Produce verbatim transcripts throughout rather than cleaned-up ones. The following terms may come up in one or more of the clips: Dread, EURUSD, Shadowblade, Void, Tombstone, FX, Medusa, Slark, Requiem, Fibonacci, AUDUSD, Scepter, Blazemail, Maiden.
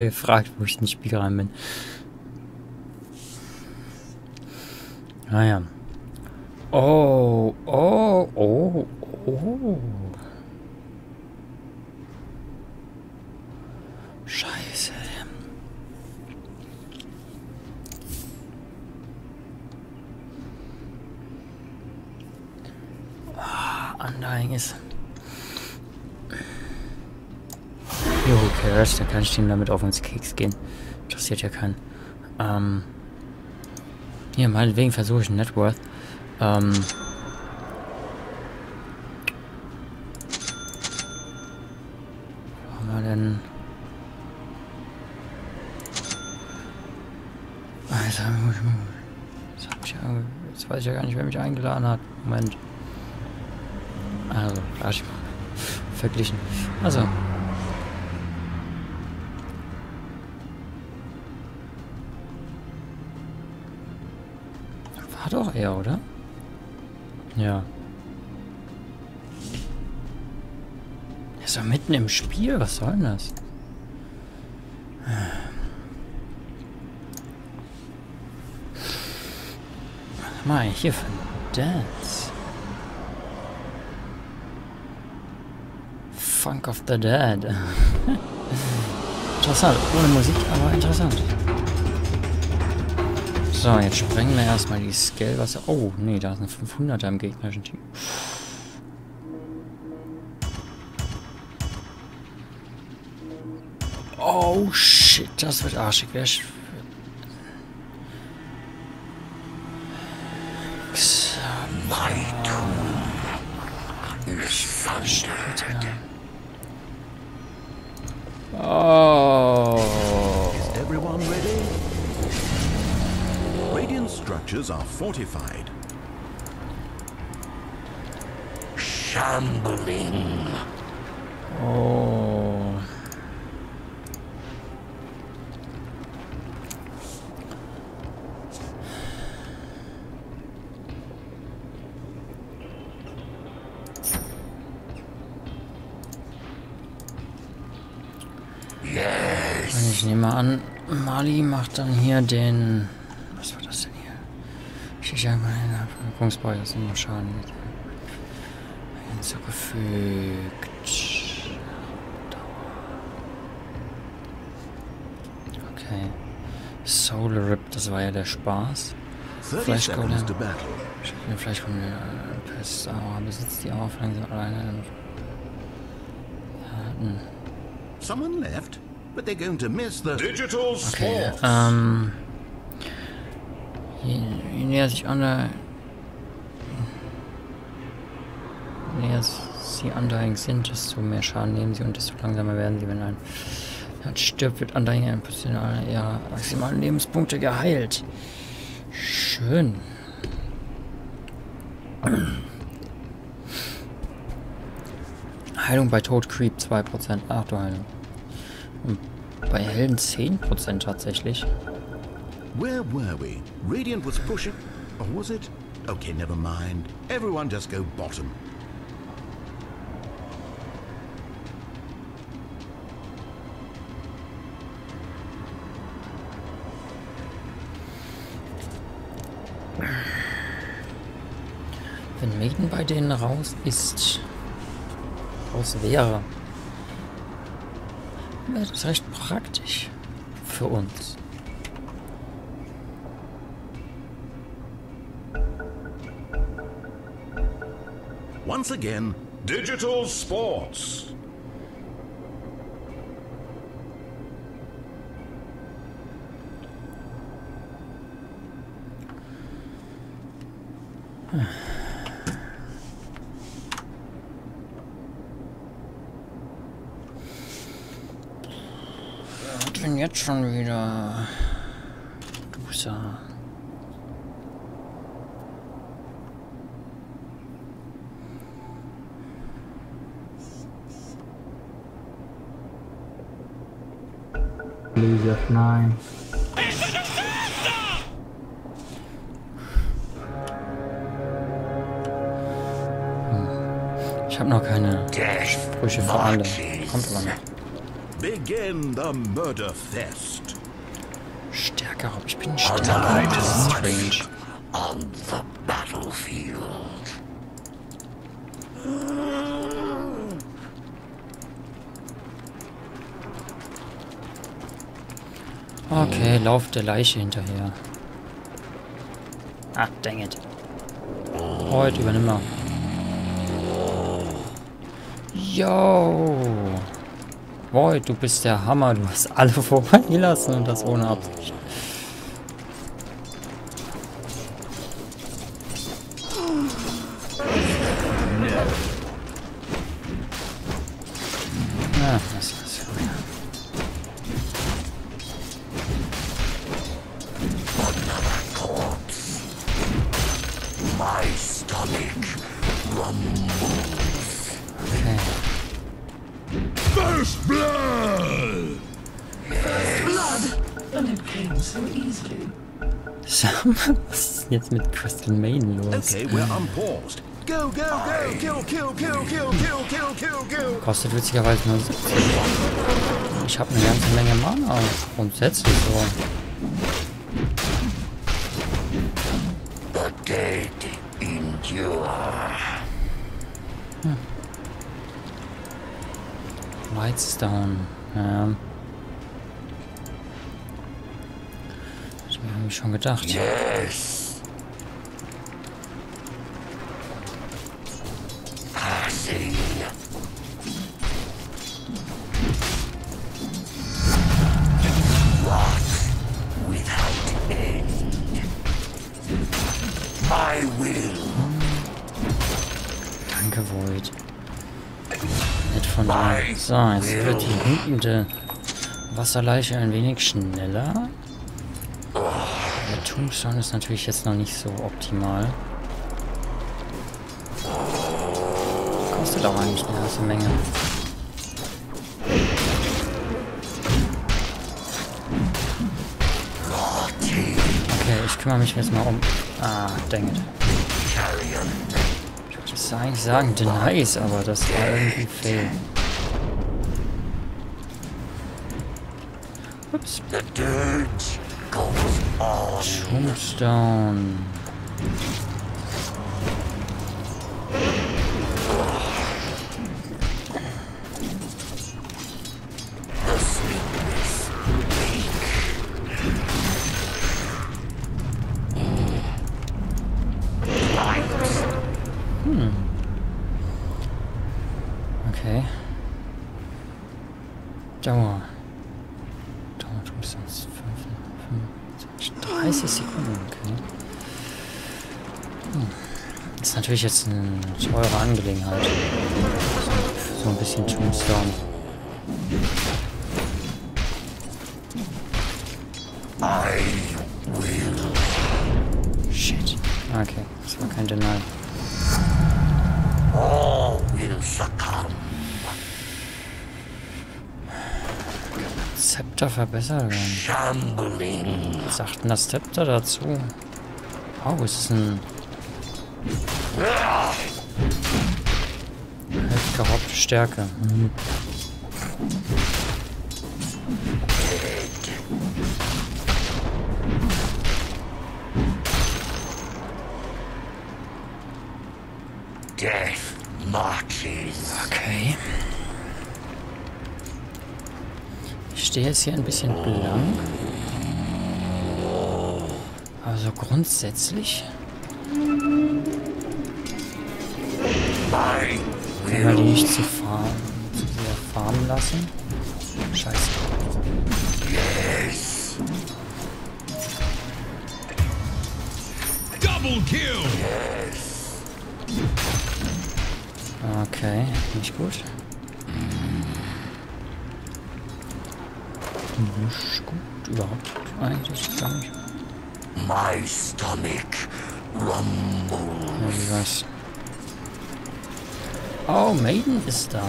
gefragt, wo ich in das Spiel rein bin. Naja. Oh, oh, oh, oh. Scheiße. Ah, Undying ist. Jo, okay, da kann ich dem damit auf uns Keks gehen. Interessiert ja keinen. Ähm. Hier, meinetwegen versuche ich ein Net Worth. Ähm. Wo haben wir denn? Alter, jetzt, hab ich ja, jetzt weiß ich ja gar nicht, wer mich eingeladen hat. Moment. Also, Arsch. Verglichen. Also. War doch er, oder? Ja. Er ist doch mitten im Spiel, was soll denn das? Was mach ich hier für ein Dance? Funk of the Dead. Interessant, ohne Musik, aber interessant. So, jetzt sprengen wir erstmal die Scalewasser. Oh, nee, da ist eine fünfhunderter im gegnerischen Team. Oh, shit, das wird arschig. Wer ich verstehe. Oh. Is everyone ready? Radiant structures are fortified. Shambling. Oh. Yes. Ich nehme an, Mali macht dann hier den. Was war das denn hier? Ich sage mal, Wirkungsbau ist immer Schaden hinzugefügt. Okay. Soul Rip, das war ja der Spaß. Fleischgolem. Fleischgolem. Pest, aber besitzt die auch langsam alleine. Someone left, but they're going to miss the digital okay, ähm. Je näher sich an der. Je näher sie Undying sind, desto mehr Schaden nehmen sie und desto langsamer werden sie, wenn ein. Dann stirbt, wird Undying ein bisschen ihrer maximalen Lebenspunkte geheilt. Schön. Heilung bei Tod Creep zwei Prozent. Ach du Heilung. Und bei Helden zehn Prozent tatsächlich. Where were we? Radiant was pushing... Or was it? Okay, never mind. Everyone just go bottom. Wenn Maiden bei denen raus ist... Raus wäre... Wäre das recht praktisch. Für uns. Once again, digital sports. Was denn jetzt schon wieder? Medusa. Nein. Hm. Ich habe noch keine Sprüche verhandelt. Kommt aber noch. Begin the murder fest. Stärker, ich bin stärker. Strange. On the battlefield. Okay, lauf der Leiche hinterher. Ach, dang it. Heute übernimm mal. Yo! Void, du bist der Hammer. Du hast alle vorbeigelassen und das ohne Absicht. Ah, was ist das? Okay. First blood! First blood! And it came so easily. Schau mal, was ist jetzt mit Crystal Maiden los? Okay, we're unpaused. Go, go, go! Kill, kill, kill, kill, kill, kill, kill, kill! Kostet witzigerweise nur so. Ich habe eine ganze Menge Mana. Grundsätzlich so. The dead endure. Hm. Lights down. Ja. Das habe ich schon gedacht. Yes. Passing. What without end. My will. Danke, Void. Von da. So, jetzt wird die hinkende Wasserleiche ein wenig schneller. Der Tombstone ist natürlich jetzt noch nicht so optimal. Kostet auch eigentlich eine ganze Menge. Okay, ich kümmere mich jetzt mal um. Ah, dang it. Ich würde eigentlich sagen, denies, aber das war irgendwie fail. Ups. Tombstone. Okay. Dauer. Dauer, du bist sonst fünfundzwanzig, dreißig Sekunden, okay. Hm. Das ist natürlich jetzt eine teure Angelegenheit. So, so ein bisschen Tombstone. I will. Shit. Okay, das war kein Denial. All will succumb. Scepter verbessert werden. Was sagt denn das Scepter dazu? Oh, es ist ein halbgehoppte Stärke. Mhm. Death marches. Okay. Ich stehe jetzt hier ein bisschen blank. Also grundsätzlich. Wenn wir die nicht zu farmen, zu sehr farmen lassen. Scheiße. Yes. Double kill. Yes. Okay, nicht gut. Nicht gut, überhaupt eigentlich gar nicht. My stomach rumbles. Ja, was? Oh, Maiden ist da.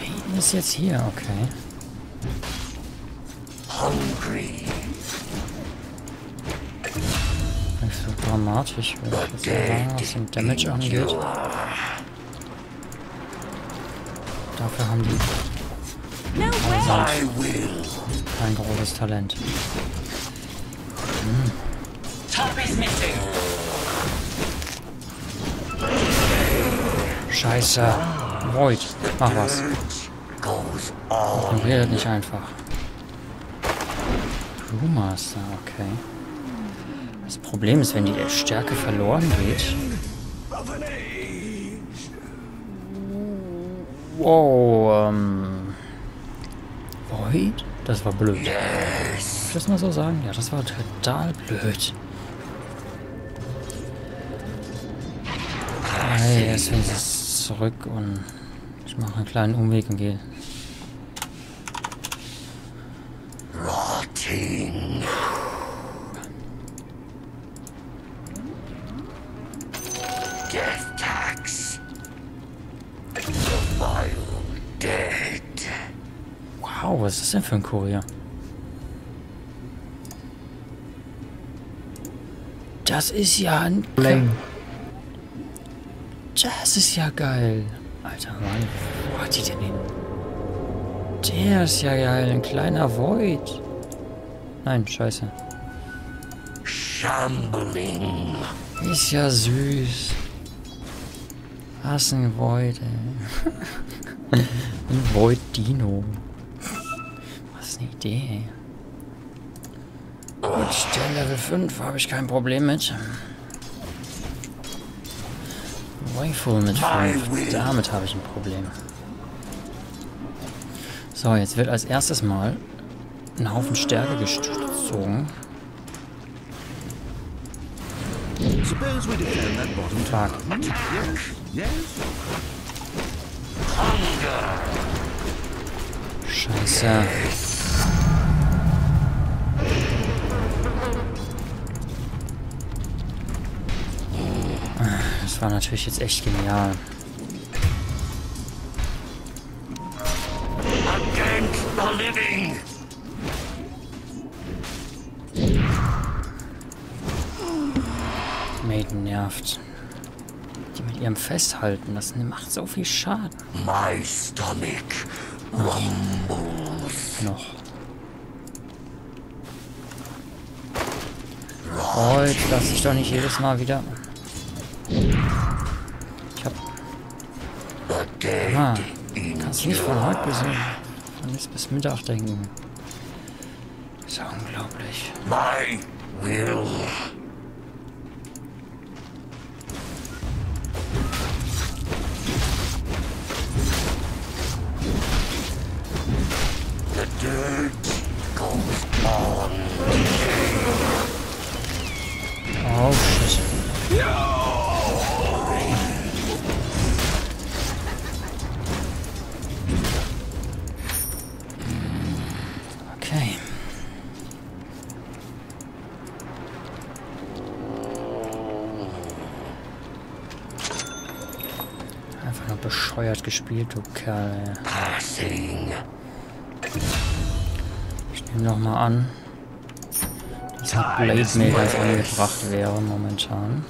Maiden ist jetzt hier, okay. Hungry. dramatisch, würde ich jetzt sagen, was den Damage angeht. Dafür haben die also kein großes Talent. Hm. Scheiße. Void, mach was. Ignoriert nicht einfach. Brewmaster, okay. Das Problem ist, wenn die Stärke verloren geht. Wow, ähm... Void? Das war blöd. Kann ich das mal so sagen? Ja, das war total blöd. Hey, jetzt bin ich zurück und ich mache einen kleinen Umweg und gehe. Rotting. Death tax. The wild dead. Wow, was ist das denn für ein Kurier? Das ist ja ein... Bling. Das ist ja geil. Alter Mann, wo hat die denn hin? Der ist ja geil, ein kleiner Void. Nein, scheiße. Shambling. Ist ja süß. Was ein Void, ey. Ein Void-Dino. Was eine Idee, ey. Gut, der Level fünf habe ich kein Problem mit. Voidful mit fünf. Damit habe ich ein Problem. So, jetzt wird als erstes mal ein Haufen Stärke gezogen. Guten Tag. Scheiße. Das war natürlich jetzt echt genial. Maiden nervt. Die mit ihrem Festhalten, das macht so viel Schaden. My stomach rumbles. Noch. Heute lass ich doch nicht jedes Mal wieder. Ich hab... Ah, kannst du nicht von heute bis... Von jetzt bis Mittag denken. Ist ja unglaublich. My will. Oh shit. Okay. Einfach nur bescheuert gespielt, du Kerl. Passing. Nochmal an, dass ein Blazemail angebracht wäre momentan.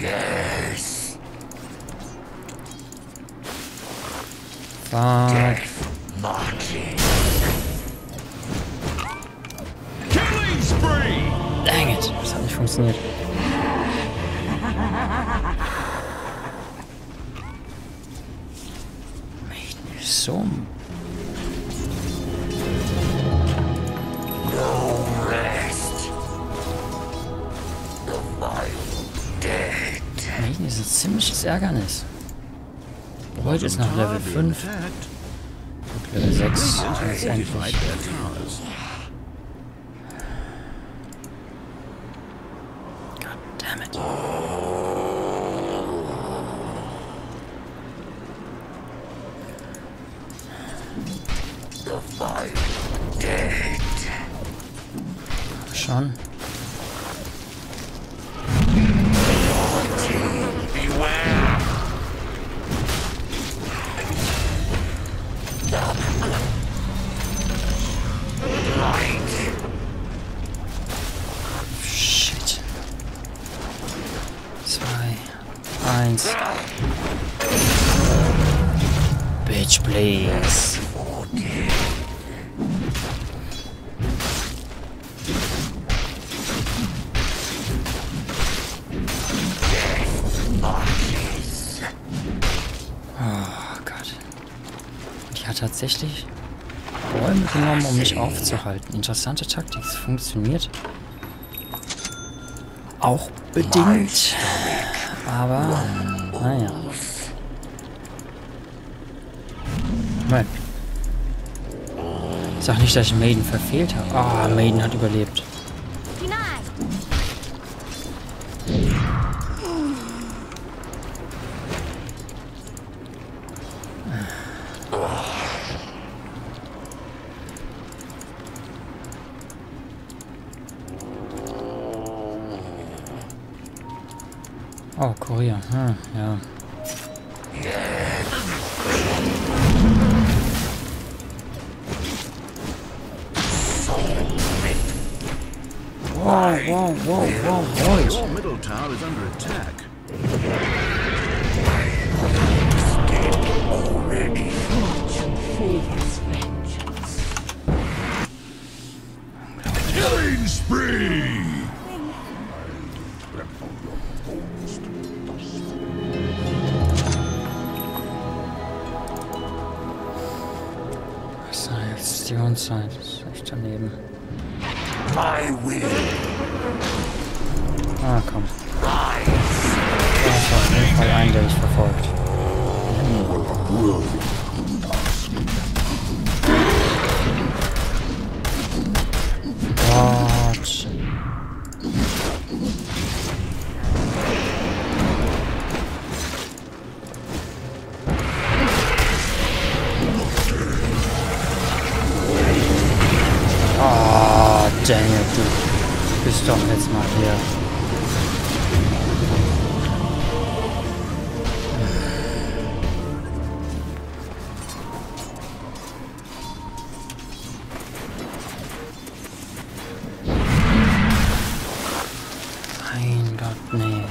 Yes. Fuck. Dang it, das hat nicht funktioniert. Mächtig so. Das ist ein ziemliches Ärgernis. Heute ist noch Level fünf. Und Level sechs ist endlich. God damn it. Schon. hands. Bitch, please. Oh Gott. Die hat tatsächlich Bäume genommen, um mich aufzuhalten. Interessante Taktik. Es funktioniert auch bedingt. Aber, naja. Nein. Ich sag nicht, dass ich Maiden verfehlt habe. Ah, oh, Maiden hat überlebt. Oh, Kurier. Hm, ja. Wow, wow, wow, wow, Void. Your middle tower is under attack. Killing spree! Was soll jetzt die Unzeit? Das ist echt daneben. My will. Ah, komm. Das war auf jeden Fall ein, der mich verfolgt. Gott. Dang it, du bist doch jetzt mal hier. Mein Gott, nee.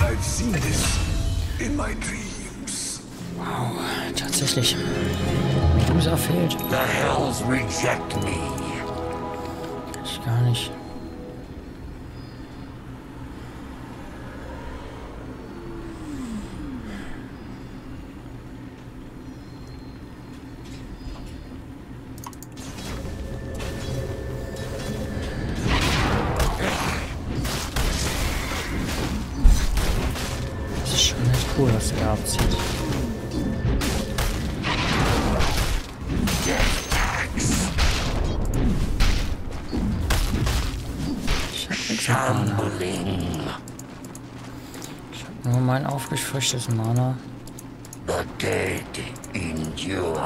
I've seen this in my dreams. Wow, tatsächlich. Medusa fehlt. The hells reject me. Ich gar nicht. Das ist schon echt cool, was er da abzieht. Ich hab nur mein aufgefrischtes Mana. The dead endure.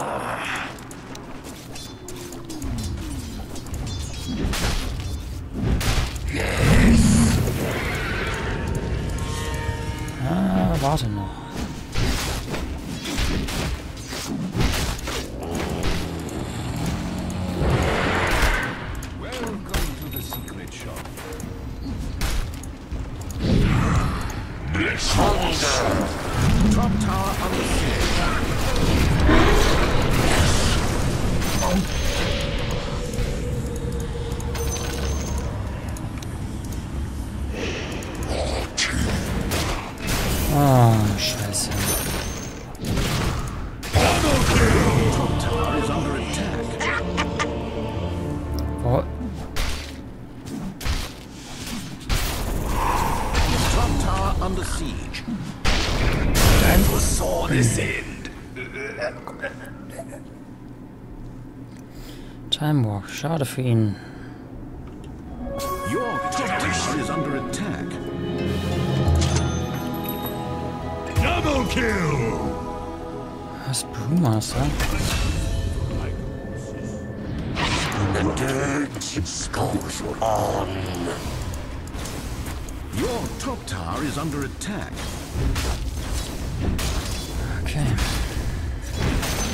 Yes. Ah, warte noch. Top tower on the field. Ah, scheiße. Top tower is under attack. Oh. Top tower under siege. Time for Sword's end. Time Walk, schade für ihn. Your objective is under attack. Double kill. Was Brewmaster? The dirt goes on. Your top tower is under attack. Okay.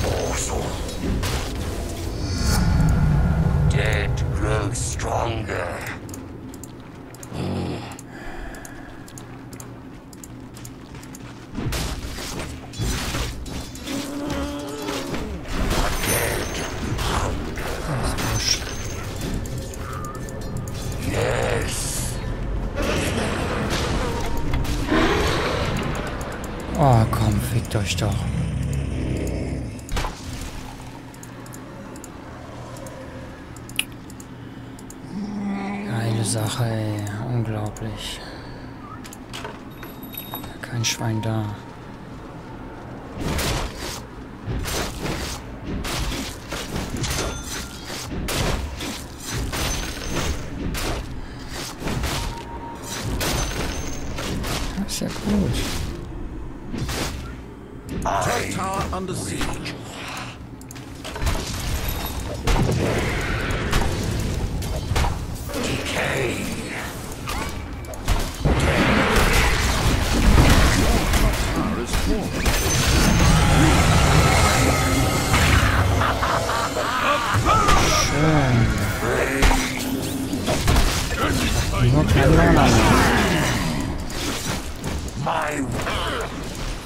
Awesome. Dead grows stronger. Mm. Oh, komm, fickt euch doch. Geile Sache, ey. Unglaublich. Kein Schwein da. Das ist ja gut.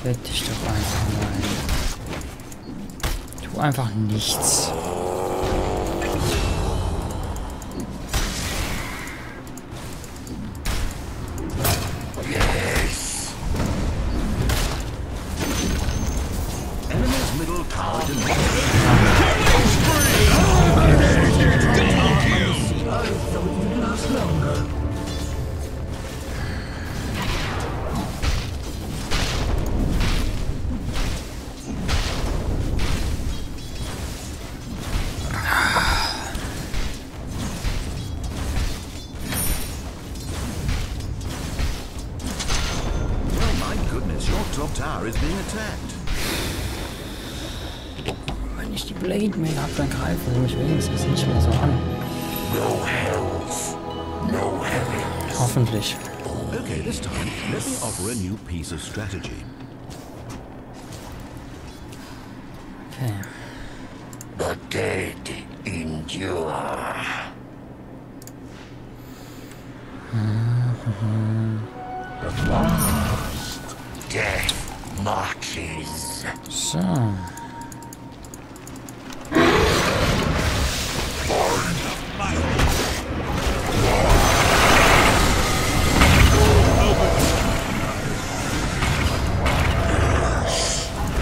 Werd dich doch einfach mal. Tu einfach nichts. Wenn ich die Blazemail hab, dann greifen sie mich wenigstens nicht mehr so an. No hells. No hells. Hoffentlich. Okay, this time, let me offer a new piece of strategy. Okay. The dead endure. Death marches. So.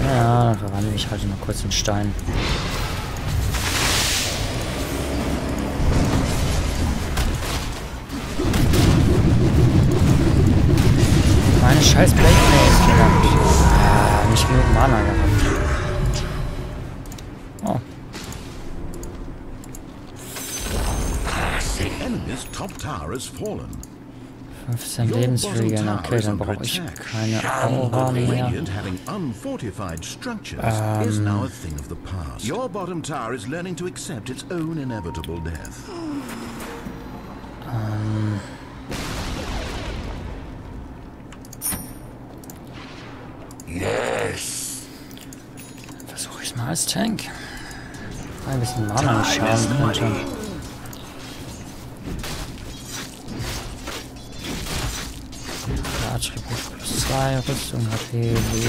Ja, verwandle ich halt mal kurz in Stein. Meine scheiß Blazemail ist verdammt. Ah, nicht genug Mana gehabt. Oh. fünfzehn Lebensregeln, okay, dann brauche ich keine Aura mehr. Ähm. Yes. Versuche ich es mal als Tank. Ein bisschen Mana schaden könnte. Attribut plus zwei, Rüstung, H P, Leben.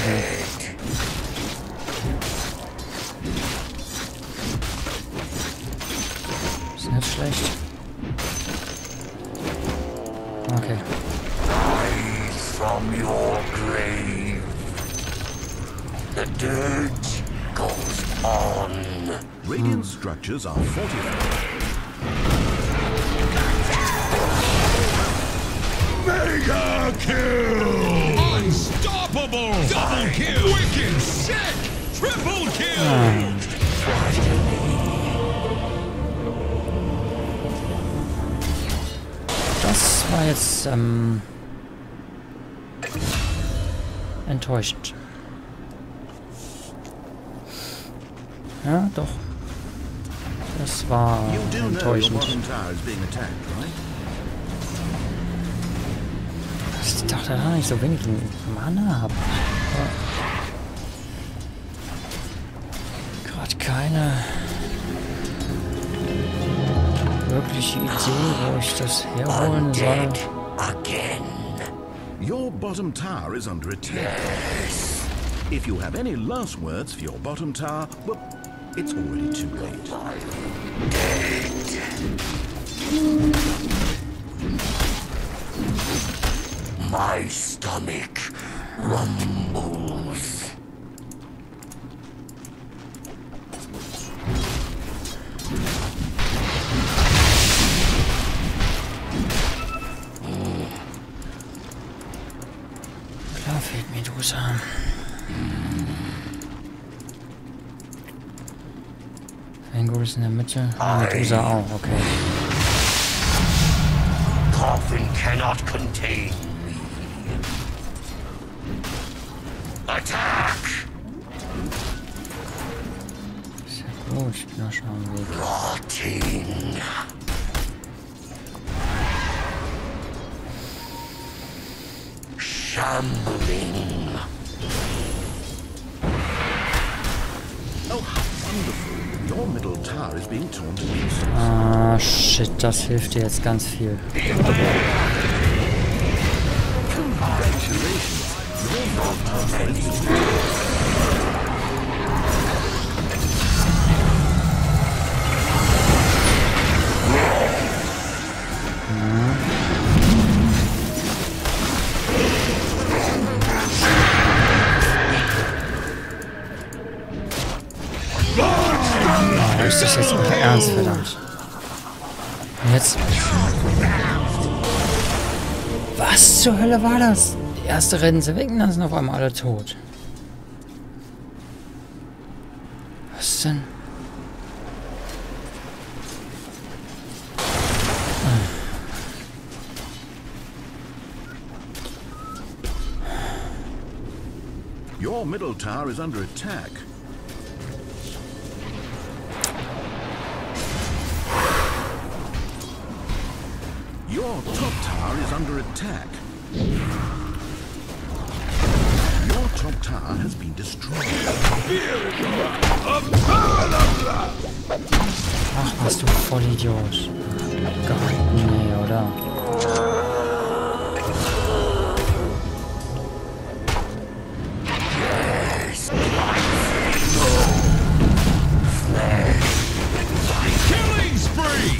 Ist nicht schlecht. Okay. Rise from your grave. The dirt goes on. Radiant structures are fortified. Mega kill! Unstoppable! Double kill! Wicked sick! Triple kill! Das war jetzt ähm, enttäuschend. Ja, doch. Das war enttäuschend. Ich dachte gar nicht so wenig Mana habe. Gerade keine wirkliche Idee, wo ich das herholen soll. Your bottom tower is under attack. If you have any last words for your bottom tower, well, it's already too late. Dead. My stomach Klar fehlt Medusa. Ein Ghoul ist in der Mitte. Ah, Medusa auch, okay. Coffin cannot contain. Attack! Ist ja gut, ich bin auch schon am Weg. Rotting! Shambling! Oh, wonderful! Your middle tower is being torn to pieces. Ah, shit, das hilft dir jetzt ganz viel. Congratulations! Da ist das jetzt mal ernst, verdammt. Und jetzt. Was zur Hölle war das? Die erste rennen sie weg und dann sind auf einmal alle tot. Was denn? Your middle tower is under attack. Your top tower is under attack. Top tower has been destroyed. Ach, was du Vollidiot. Gott, nee, oder? Killing spree!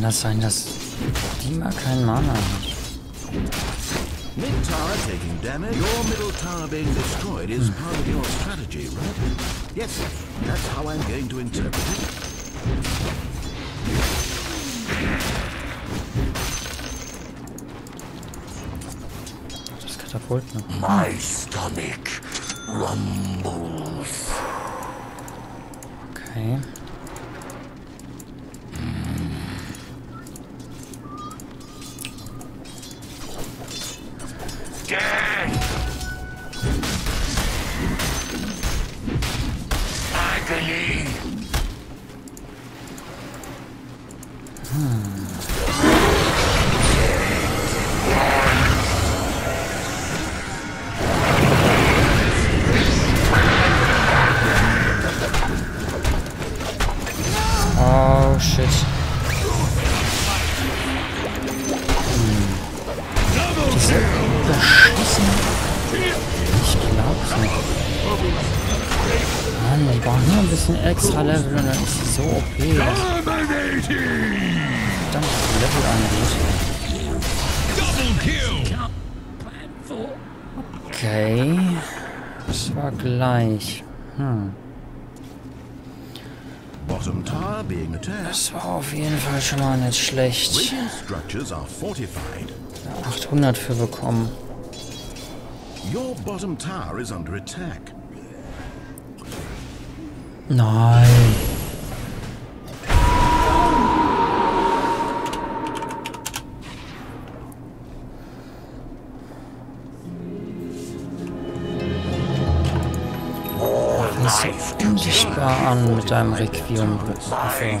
Das sein, dass die mal keinen Mana hat. Mid-Tower taking damage. Your middle tower being destroyed is part of your strategy, right? Yes, that's how I'm going to interpret it. Das Katapult noch. My stomach rumbles. Okay. Extra Level und dann ist es so O P. Verdammt, Level angeht. Okay. Das war gleich. Hm. Das war auf jeden Fall schon mal nicht schlecht. achthundert für bekommen. Your bottom tower is under attack. Nein. Das ist unsichtbar an mit deinem Requiem. Okay.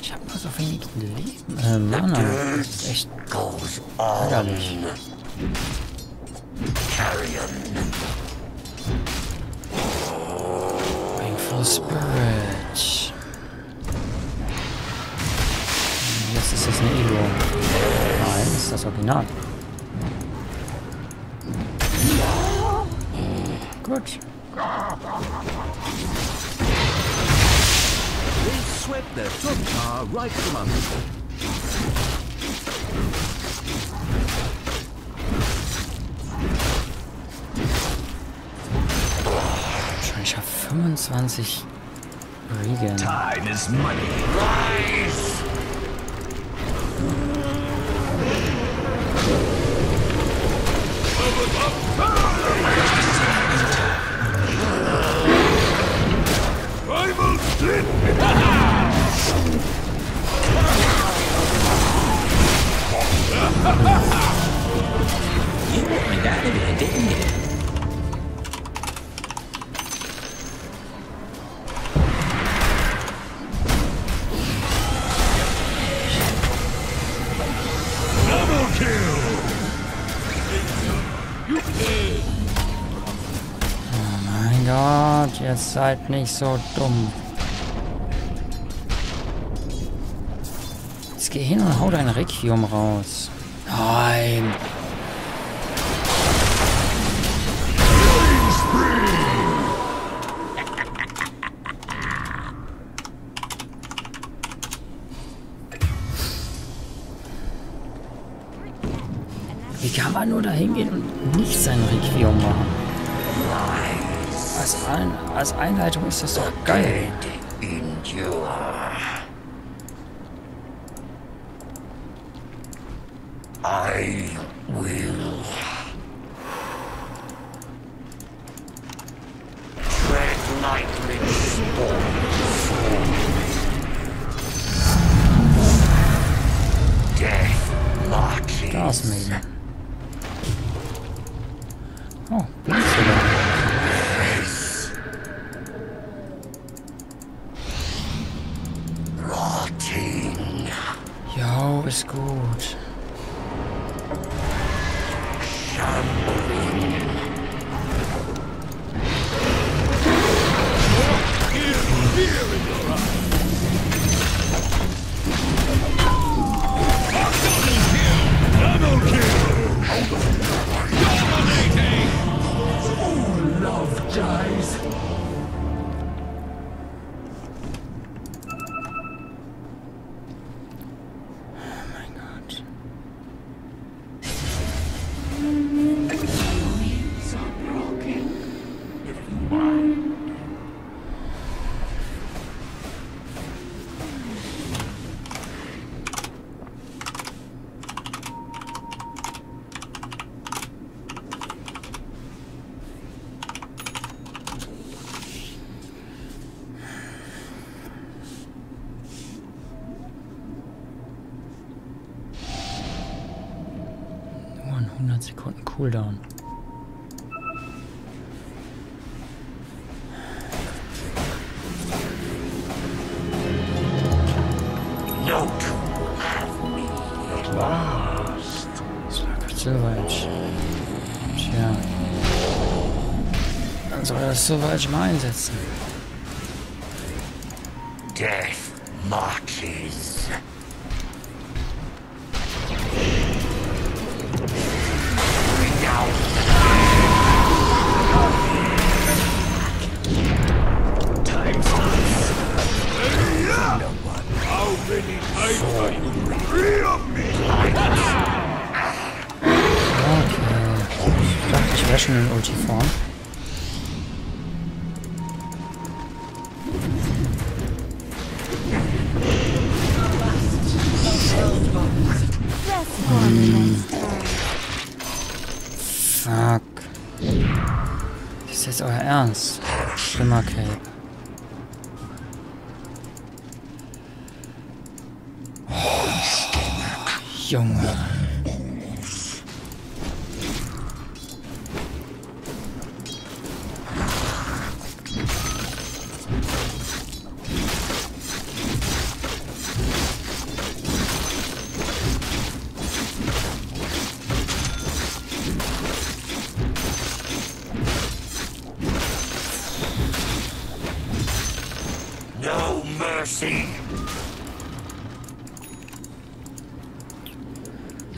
Ich hab nur so wenig Leben. Äh, Mana. Das ist echt ärgerlich. Carrion. Painful Spirit. opinar. Good. They swept their top tower right from under. Ich habe fünfundzwanzig Regen. Time is money. Rise! Seid nicht so dumm. Jetzt geh hin und hau dein Requiem raus. Nein. Wie kann man nur da hingehen und nicht sein Requiem machen? Nein. Als, Ein als Einleitung ist das doch geil. I will. Dread nightly storms. Death marches. Das Maiden. Oh, blöd. Ist gut. Sekunden Cooldown. No two have me at last. Slark ist Silverage. Tja. Dann soll er das Silverage mal einsetzen. Death marches. Ultiform. Hm. Fuck. Das ist jetzt euer Ernst. Schlimmer Cape. Oh, Junge.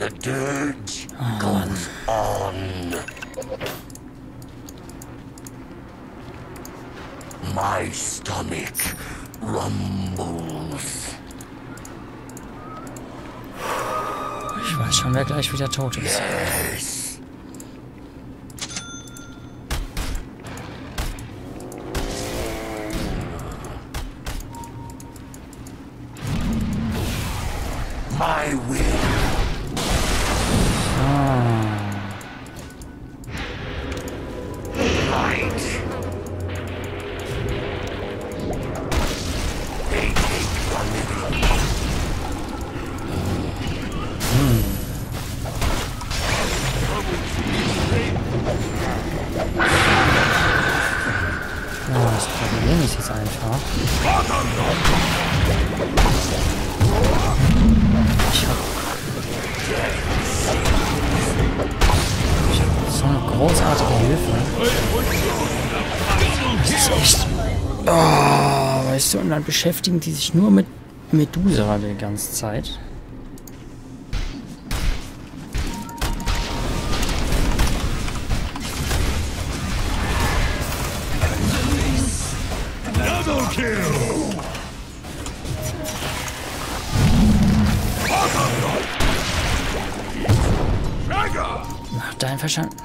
The dirge goes on. My stomach rumbles. Ich weiß schon, wer gleich wieder tot ist. Yes. Dann beschäftigen die sich nur mit Medusa die ganze Zeit. Ach, dein Verstand.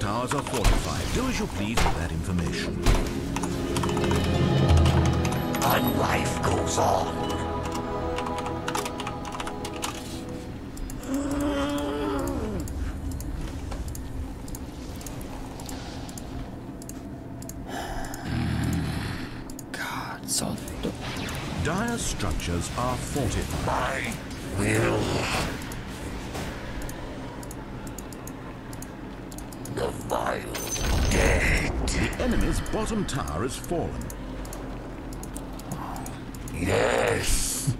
Towers are fortified. Do as you please with that information. And life goes on. God, so dire structures are fortified. My will. Bottom tower has fallen. Yes.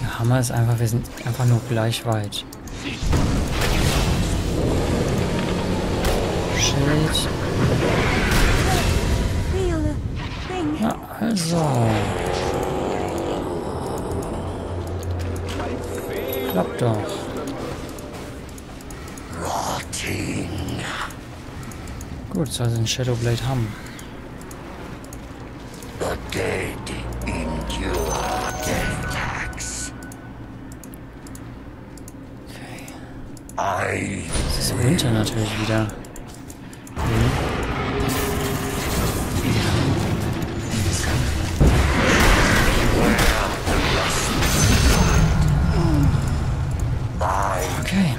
Der Hammer ist einfach, wir sind einfach nur gleich weit. Schild. Na, also. Klappt doch. Gut, soll sie einen Shadowblade haben. Okay. Das ist im Winter natürlich wieder. Okay.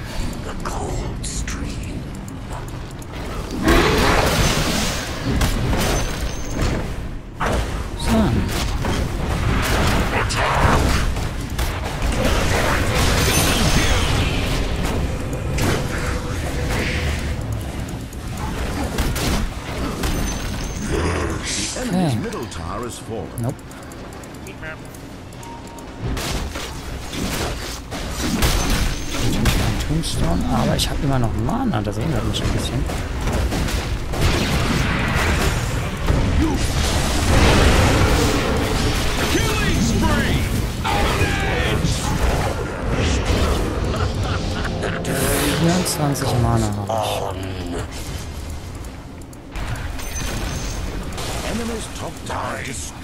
Nope. Tombstone, aber ich habe immer noch Mana, das wundert mich ein bisschen. vierundzwanzig Mana habe ich.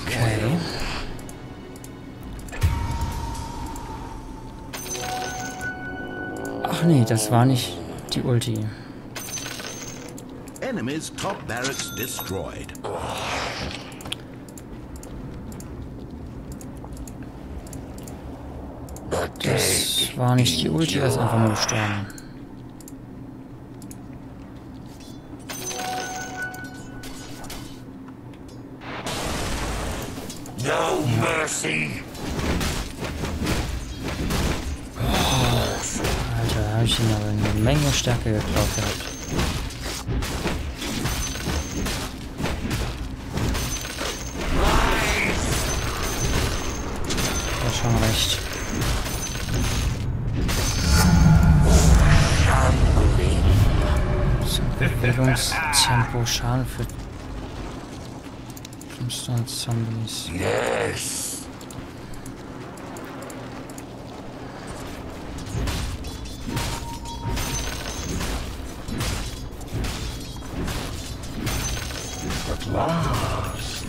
Okay. Ach nee, das war nicht die Ulti. Enemies top barracks destroyed. Das war nicht die Ulti, das ist einfach nur gestorben. Alter, habe ich ihn aber eine Menge Stärke geklaut gehabt. Das Christ. Bewegungstempo, Schaden für Tombstone Zombies. Yes. At last.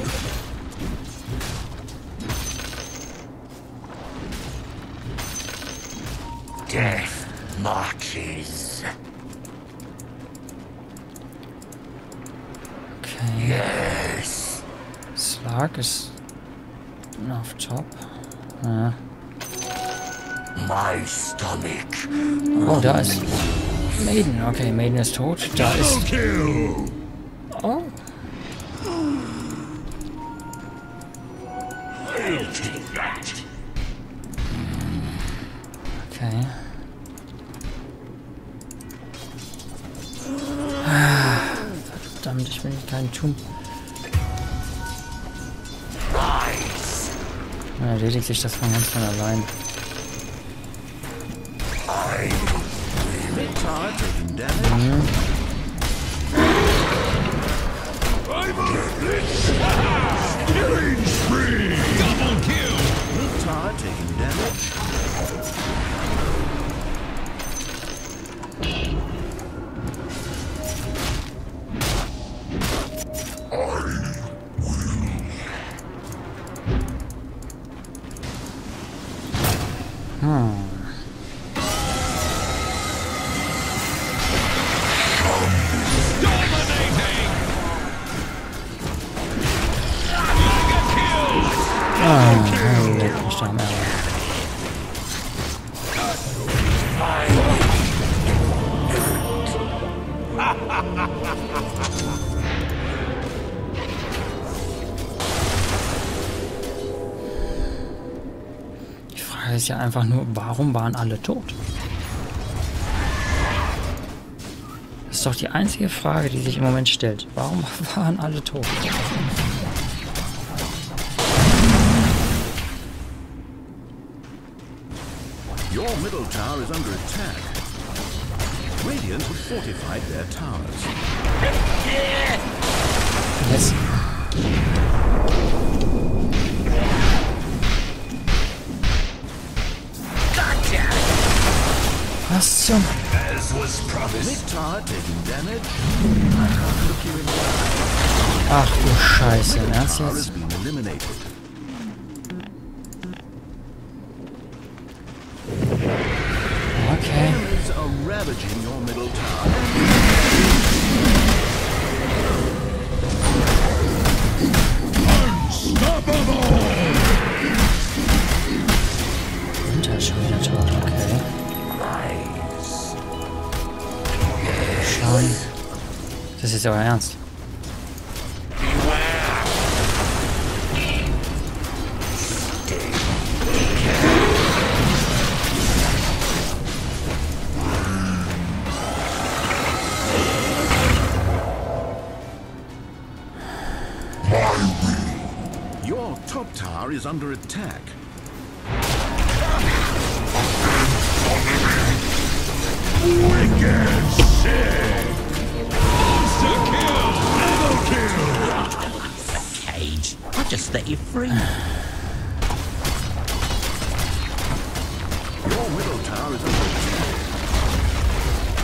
Death marches. Okay. Yes. Slark is off top. Uh. My stomach. Oh, da ist Maiden. Okay, Maiden ist tot. Da ist. Oh. Okay. Verdammt, ich will keinen tun. Dann erledigt sich das von ganz von allein. Die Frage ist ja einfach nur, warum waren alle tot? Das ist doch die einzige Frage, die sich im Moment stellt. Warum waren alle tot? Your middle tower is under attack. Radiant have fortified their towers. Yes. Gotcha. Was zum? As was promised. Mid-Tower taking damage. I can't look you in the eye. Ach du Scheiße, ernst jetzt? Ravaging your middle tower. Unstoppable! Und da ist schon wieder tot, okay. Schauen. Das ist euer Ernst. Is under attack. Wicked shit! Monster kill! Ammo kill! Cage! I just let you free. Your middle tower is under attack.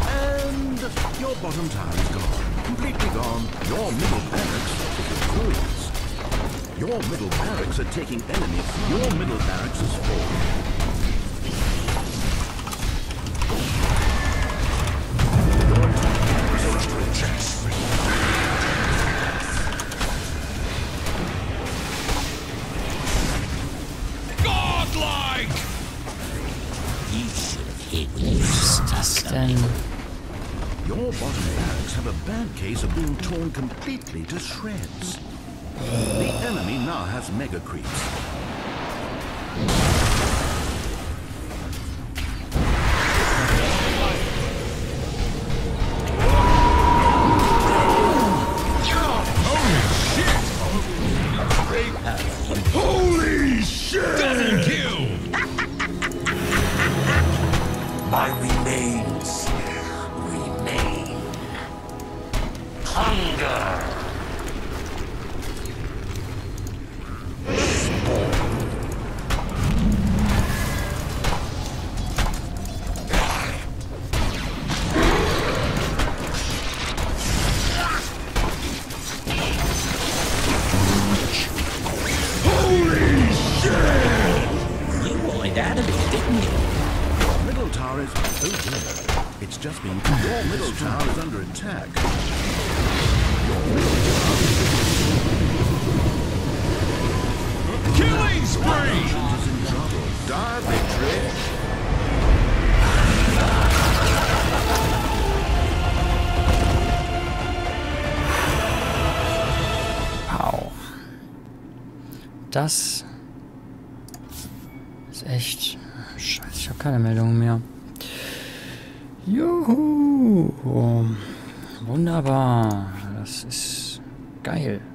And your bottom tower is gone. Completely gone. Your middle barracks is ruined. Your middle barracks are taking enemies. Your middle barracks is falling. Your tower is under attack. Godlike! You should have hit me. Your bottom barracks have a bad case of being torn completely to shreds. The enemy now has mega creeps. Holy shit! Holy shit! Double kill! tower is... Oh, dear. It's just been... Your middle tower is under attack. Your middle tower is... Killing spree! ...is in trouble. Dire victory! Das ist echt... Scheiße, ich habe keine Meldungen mehr. Juhu! Wunderbar. Das ist geil.